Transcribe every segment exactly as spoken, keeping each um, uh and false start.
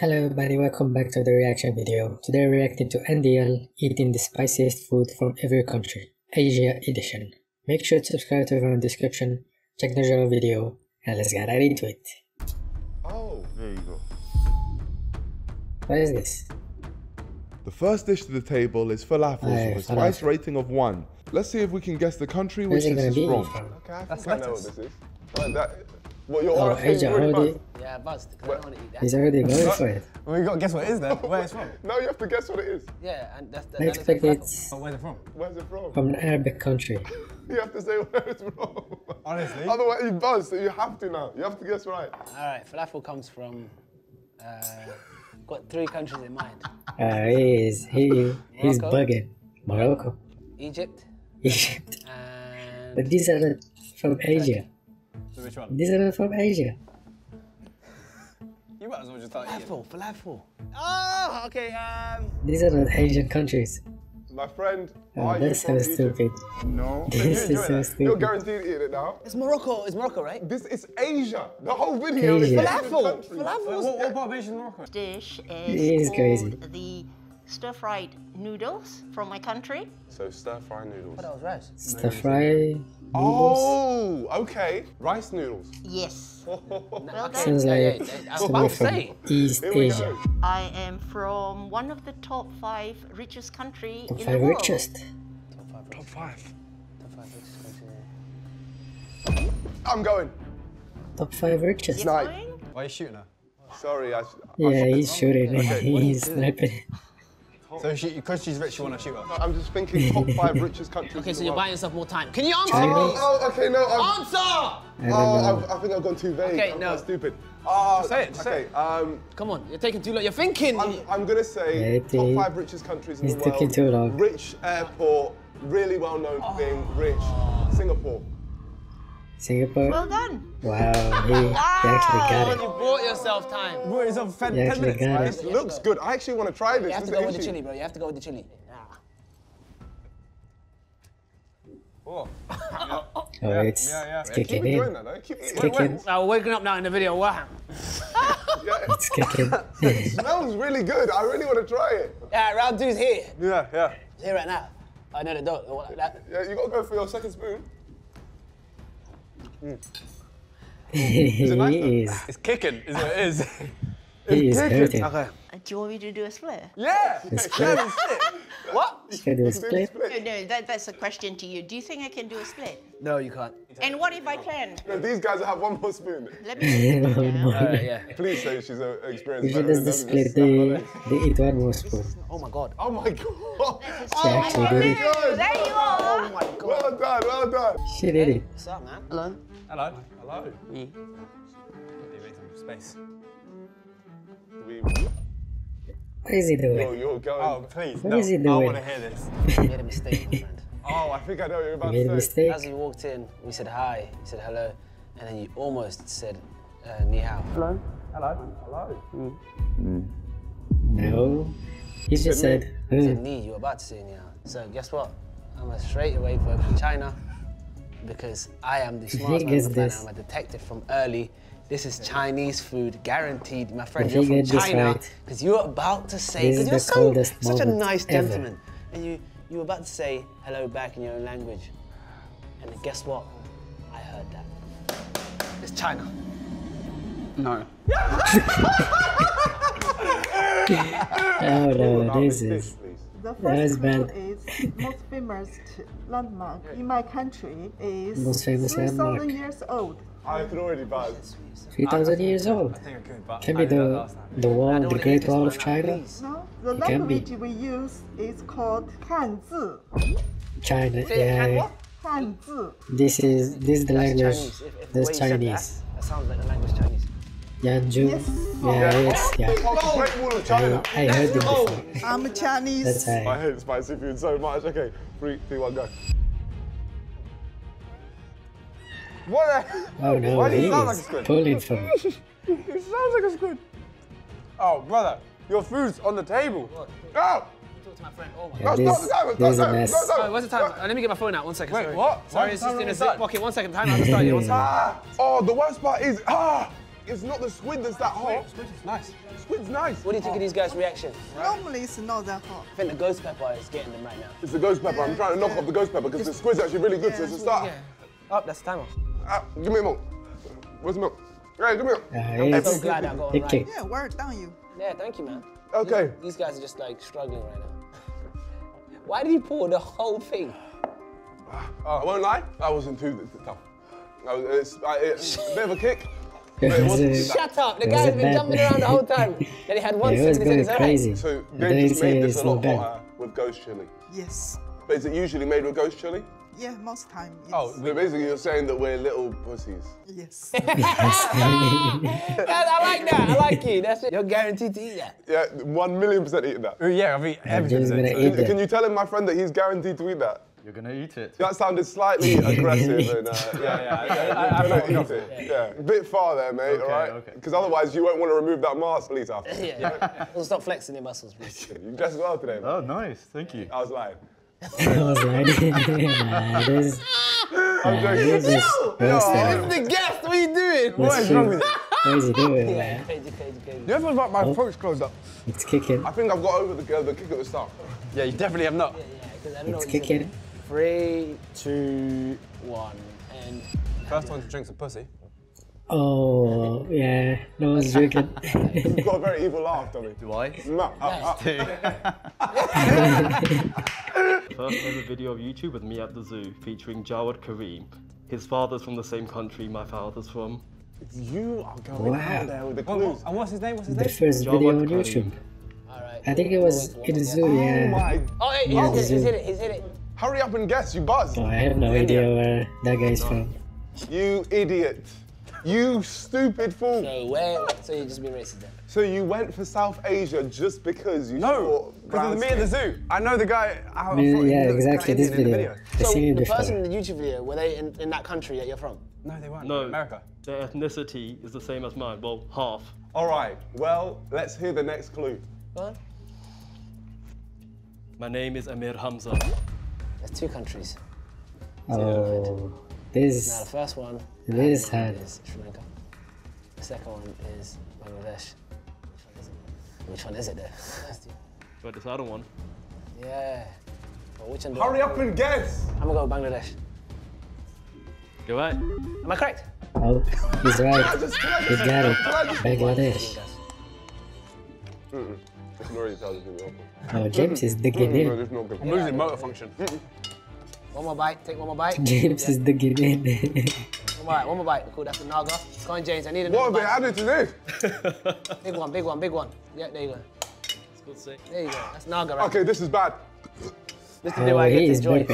Hello everybody, welcome back to the reaction video. Today I reacted to N D L eating the spiciest food from every country, Asia edition. Make sure to subscribe to everyone in the description, check the general video, and let's get right into it. Oh, there you go. What is this? The first dish to the table is falafel with a spice rating of one. Let's see if we can guess the country which this is from. Okay, I think I know what this is. Like that. Well, you're oh, Asia already. Yeah, buzzed. I don't want to eat that. He's already going for it. Well, you got to guess what it is then. Where it's from? No, you have to guess what it is. Yeah, and that's the. I expect it's. Where's it from? Where's it from? From an Arabic country. You have to say where it's from. Honestly. Otherwise, you buzz. So you have to now. You have to guess right. All right, falafel comes from. Uh, got three countries in mind. Uh, he is he. He's bugging. Morocco. Egypt. Egypt. And but these are not from Asia. So which one? These are not from Asia. You might as well just tell falafel, it. Falafel. Oh, okay. Um. These are not Asian countries. My friend. Oh, that's so stupid. No. This is so stupid. You're guaranteed eating it now. It's Morocco. It's Morocco, right? This is Asia. The whole video Asia. Is falafel. Falafel. What, what part of Asia is Morocco? Dish is, is crazy. The stir-fried noodles from my country. So stir-fried noodles. But that was rice. Stir-fried. Noodles. Oh, okay. Rice noodles. Yes. Well sounds like something from East Asia. I am from one of the top five richest country top in the world. Richest. Top five richest. Top five. Top five richest country. I'm going. Top five richest. Why are you shooting her? Sorry, I. I yeah, he's shooting. Okay, he's sniping. So she, because she's rich, you want to shoot her? No, I'm just thinking top five richest countries. Okay, so you're buying yourself more time. Can you answer? Oh, oh okay, no. I'm, answer! I oh, I've, I think I've gone too vague. Okay, I'm no. Stupid. Oh, just say it. Just okay, say it. Um, Come on, you're taking too long. You're thinking. I'm, I'm gonna say yeah, top five richest countries in He's the world. Taking too long. Rich airport, really well-known oh. thing. Rich Singapore. Singapore. Well done. Wow, he, he actually got it. You bought yourself time. You bought yourself ten minutes. This looks good. I actually want to try this. You have to go with the chili, bro. You have to go with the chili. Oh, it's kicking in. It's kicking. We're waking up now in the video. Wow. It's kicking. It smells really good. I really want to try it. Yeah, round two's here. Yeah, yeah. It's here right now. I know they don't. Yeah, you got to go for your second spoon. Mm. Is it nice? He is. It's kicking, is what it is. It's he is okay. Do you want me to do a split? Yeah! A split. What? You can do a split? No, no, that, that's a question to you. Do you think I can do a split? No, you can't. And what if I can? No, these guys will have one more spoon. Let me do it now. Uh, yeah. Please say she's an experienced veteran. If she does the split, they, they eat one more spoon. Oh my God. Oh my God. Oh my God. There you are. Oh my God. Well done, well done. She did it. What's up, man? Hello. Hello. Hello. Me. Give me some space. We... What is he doing? Oh, you're going. Oh, please. What no, is he doing? I want to hear this. You made a mistake, my friend. Oh, I think I know what you're about you made to say. A mistake. As you walked in, we said hi, you said hello, and then you almost said uh, ni hao. Hello. Hello. Hello. Mm. Mm. No. He just said, mm. said ni. You were about to say ni hao. So guess what? I'm a straight away boy from China because I am the smartest man on the planet. I'm a detective from early. This is Chinese food, guaranteed, my friend. You're from China, because you're about to say, because you're so, such a nice gentleman, ever. and you you were about to say hello back in your own language, and then guess what? I heard that. It's China. No. Oh no, this is the first one is most famous landmark in my country is most famous landmark. three thousand years old. I can already buzz. three thousand years old. I think I could, but can be the, the wall, the Great Wall of China. No, the it language we use is called Hanzi. China, yeah. Hanzi. This is this is the language. That's Chinese. If, if That's Chinese. That, that sounds like the language Chinese. Yanju. Yes. Yeah, yes, yeah. Oh, I, I heard it before. I'm Chinese. That's right. I hate spicy food so much. Okay, three, two, one, go. What a... Oh no, why do you sound like a squid? Pulling from it. It sounds like a squid. Oh, brother, your food's on the table. What? Oh! Talk to my friend. Oh my God. Yeah, no, stop the timer. Stop the timer. What's the timer? Uh, Let me get my phone out. One second. Wait, sorry. What? Sorry, it's just in a zip pocket. One second. Time out. I'll start you. One second. Ah! Oh, the worst part is. Ah! it's not the squid that's that hot. Squid is nice. Squid's nice. What do you think oh. of these guys' reactions? Normally it's not that hot. I think the ghost pepper is getting them right now. It's the ghost pepper. I'm trying to knock yeah. off the ghost pepper because the squid's actually really good, yeah, so it's a start. Yeah. Oh, that's time off. Uh, give me a milk. Where's the milk? Hey, give me a milk. I'm so glad I got it right. Yeah, word down you. Yeah, thank you, man. Okay. These, these guys are just like struggling right now. Why did you pour the whole thing? Uh, I won't lie, that wasn't too tough. No, it's, uh, it's a bit of a kick. It Shut up! The guy has been jumping around the whole time. Then he had one yeah, sentence and it's crazy. Right. So they just made this a lot hotter with ghost chili. Yes. But is it usually made with ghost chili? Yeah, most time. Yes. Oh, so basically you're saying that we're little pussies. Yes. I like that. I like you. That's it. You're guaranteed to eat that. Yeah, one million percent eating that. Uh, yeah, I've eaten everything. Can you tell him, my friend, that he's guaranteed to eat that? You're gonna eat it. That sounded slightly aggressive and uh, yeah, yeah, yeah. You're gonna eat it. Yeah, a bit far there, mate. Okay, all right, because okay. otherwise you won't want to remove that mask, please. After. Yeah, yeah. Well, stop flexing your muscles, please. You dressed well today, mate. Oh, nice. Thank you. I was lying. I was ready. I'm joking. Yo, it's the guest. What are you doing? What is wrong with you? Crazy, doing, man. Crazy, crazy, crazy. You ever like my oh. throat's closed up? It's kicking. I think I've got over the uh, the kick at the start. Yeah, you definitely have not. Yeah, yeah. Because I don't know. It's kicking. Three, two, one, and... First one to drink some pussy. Oh, yeah, no one's drinking. You've got a very evil laugh, Tommy. Do I? No. Nice. First ever video of YouTube with me at the zoo, featuring Jawed Karim. His father's from the same country my father's from. You are going wow. out there with the clues. And what's his name, what's his name? The first Jawed video on Karim. YouTube. All right. I think it was in the zoo, oh, yeah. My... Oh, hey, he's, oh. Hit, he's hit it, he's hit it. Hurry up and guess, you buzzed. Oh, I have no Idiot. idea where that guy is from. You idiot. You stupid fool. So where, so you just been racist then? So you went for South Asia just because you No, because of me in the zoo. I know the guy. I mean, yeah, exactly, this video. video. So the, the person in the YouTube video, were they in, in that country that you're from? No, they weren't. No, America. Their ethnicity is the same as mine, well, half. All right, well, let's hear the next clue. Go on. My name is Amir Hamza. There's two countries. Oh, this. Now the first one. This is hard. Is Sri Lanka. The second one is Bangladesh. Which one is it? Which one is it though? But this other one. Yeah. Well, which one? Hurry up and guess. I'm gonna go with Bangladesh. You're right. Am I correct? Oh, he's right. He's got it. Bangladesh. Mm-mm. It's not really telling you the Oh, James is digging in. No, no, I'm losing motor function. One more bite, take one more bite. James yeah. is digging in. One more bite, one more bite. Cool, that's the Naga. Go on, James, I need another What have bite. They added to this? Big one, big one, big one. Yeah, there you go. That's good sick. There you go, that's Naga right Okay, this is bad. This is oh, the way I get this joint.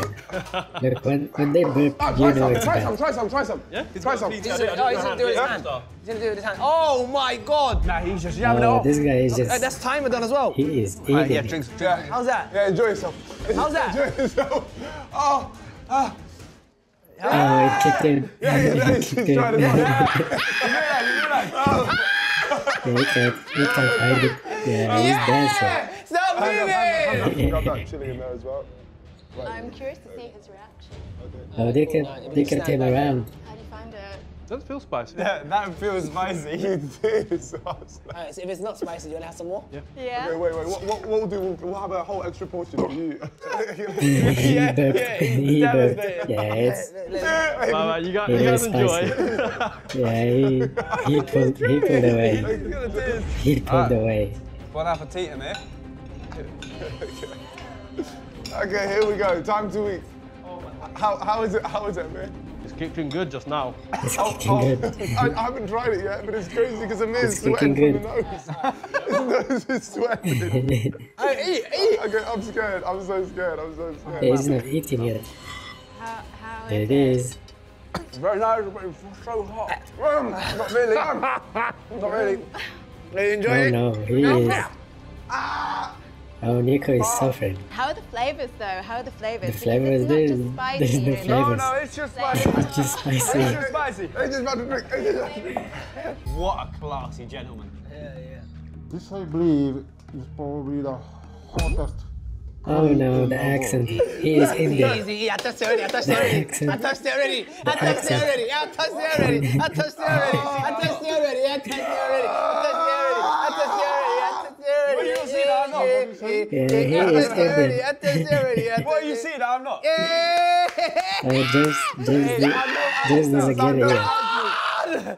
when, when they burp, oh, you know it's bad. Try some, try some, try some. Yeah? Try some. He's, he's doing oh, he's doing his hand. He's gonna do it with his hand. Oh my God! Nah, he's just jamming oh, it off. This guy is just... Uh, that's timer done as well. He is eating. Right, yeah, drinks. Yeah. How's that? Yeah, enjoy yourself. How's that? Enjoy yourself. Oh, ah. Oh, yeah. It kicked in. Yeah, yeah, yeah, he's trying to do that. You can't find it. Yeah, he's dancing. I'm curious to see his reaction. Oh, they can, they can turn around. How do you find it? Doesn't feel spicy. Yeah, that feels spicy. Alright, so if it's not spicy, do you want to have some more? Yeah. yeah. Okay, wait, wait. What, what we'll do? We'll, we'll have a whole extra portion for you. yeah, yeah, he devastated. Yeah, it's. Mama, you guys, you guys enjoy. yeah, he, he pulled, he pulled away. He pulled away. Bon appetit, Amir. Okay, here we go. Time to eat. How how is it? How is it, Amir? It's kicking good just now. It's oh, kicking oh, good. I, I haven't tried it yet, but it's crazy because Amir's sweating from the nose. His nose is sweating. Hey, eat, eat. Okay, I'm scared. I'm so scared. I'm so scared. Okay, he's not eating yet. How how there is it? It is. It's very nice, but it's so hot. Mm, not really. Not really. Are you enjoying oh, it? No, he no, he is. Ah. Oh, Niko is suffering. How are the flavors though? How are the flavors? The flavors, it's dude. Just spicy. There's no flavors. No, no, it's just spicy. It's just spicy. It's just spicy. It's just about to drink. It's just about to drink. What a classy gentleman. Yeah, yeah. This, I believe, is probably the hottest Oh no, the accent. He is Indian. Easy, I touched it already. I touched it already. I touched it already. I touched it already. I touched it already. I touched it already. I touched it already. I touched it already. I touched it already. I touched it already. What do you see that I'm not? I touched it already. What do you see that I'm not? Yeah. James, James doesn't get it.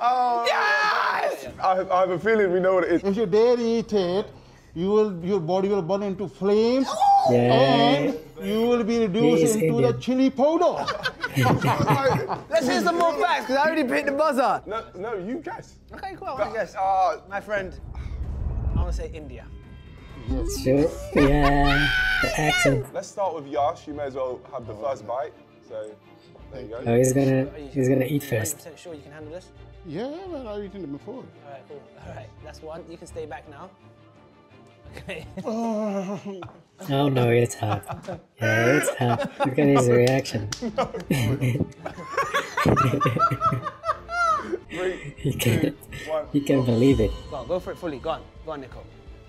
Yes. I have a feeling we know what it is. If you dare eat it, you will, your body will burn into flames. Yeah. And you will be reduced into Indian. The chili powder. Let's hear some more facts, because I already hit the buzzer. No, no, you guess. Okay, cool, I want to guess. Uh, my friend, I want to say India. Yes. Sure. Yeah, the accent. Let's start with Yash. You may as well have the first bite. So, there you go. Oh, he's gonna, he's gonna eat first. Are you sure you can handle this? Yeah, yeah, well, I've eaten it before. All right, cool. All right, that's one. You can stay back now. Oh no, it's hot. Yeah, it's hot. Look at his reaction. No, Three, he can't. Two, one, he can't believe it. Go on, go for it fully. Go on, go on, Niko.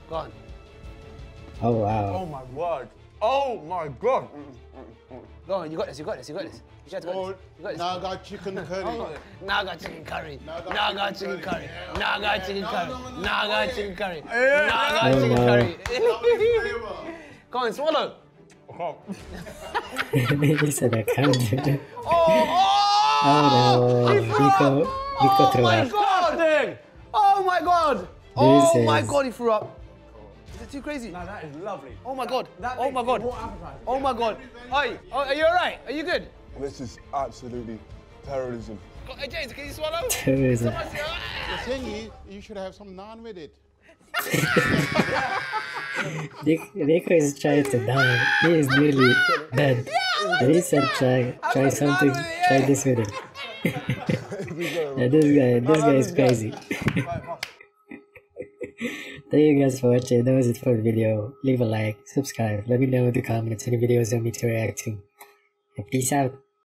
Go on. Oh wow. Oh my word. Oh my god. Go on, you got this. You got this. You got this. You just got this. You got this. Naga chicken curry. Oh, Naga chicken curry. Naga chicken curry. Naga chicken curry. Naga chicken curry. Naga chicken curry. Go on, swallow. He said I can't. Oh, oh, Niko, Niko threw up. Oh my god! Oh my god! Oh my god! He threw up. Is it too crazy? No, that is lovely. Oh my god. That, that oh my god. More appetizing. Oh my god. Oi, oh, are you alright? Are you good? This is absolutely terrorism. God, hey, James, can you swallow? Terrorism. The thing is, you should have some naan with it. Niko is trying to die. He is nearly dead. But he said try, try something, try this with it. Yeah, this guy, this guy is crazy. Thank you guys for watching. That was it for the video. Leave a like, subscribe, let me know in the comments any videos you want me to react to. And peace out.